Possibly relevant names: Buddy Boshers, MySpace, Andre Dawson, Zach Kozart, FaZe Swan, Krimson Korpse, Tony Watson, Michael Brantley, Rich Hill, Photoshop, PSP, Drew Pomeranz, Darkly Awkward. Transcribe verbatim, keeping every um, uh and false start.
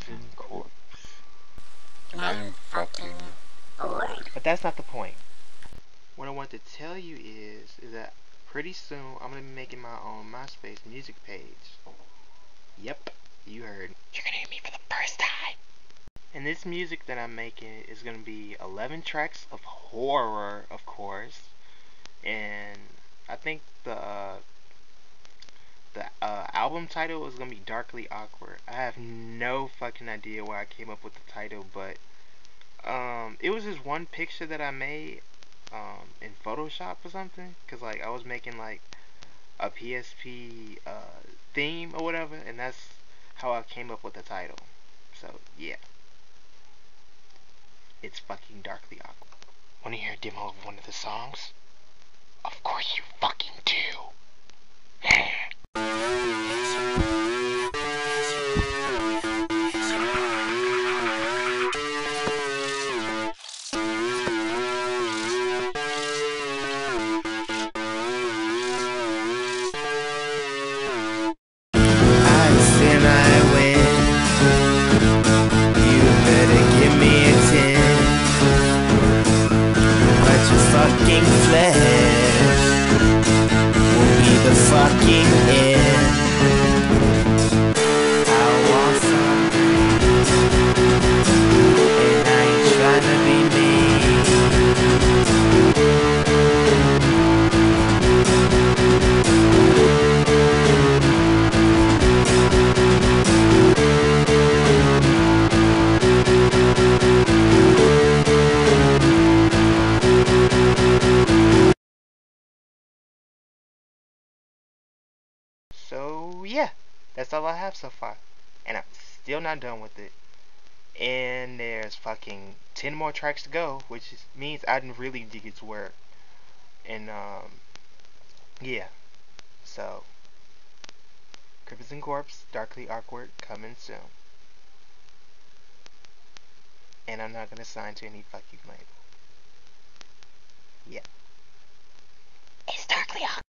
Krimson Korpse. I'm fucking bored. But that's not the point. What I want to tell you is, is that pretty soon I'm gonna be making my own MySpace music page. Yep, you heard. You're gonna hear me for the first time. And this music that I'm making is gonna be eleven tracks of horror, of course. And I think the uh, the uh, album title is gonna be Darkly Awkward. I have no fucking idea why I came up with the title, but um, it was just one picture that I made um, in Photoshop or something. Cause like I was making like a P S P uh, theme or whatever, and that's how I came up with the title. So yeah, it's fucking Darkly Awkward. Wanna hear a demo of one of the songs? Of course you fucking do. So yeah, that's all I have so far, and I'm still not done with it, and there's fucking ten more tracks to go, which is, means I didn't really dig its work, and um, yeah, so, Krimson Korpse, Darkly Awkward, coming soon, and I'm not gonna sign to any fucking label, yeah, it's Darkly Awkward.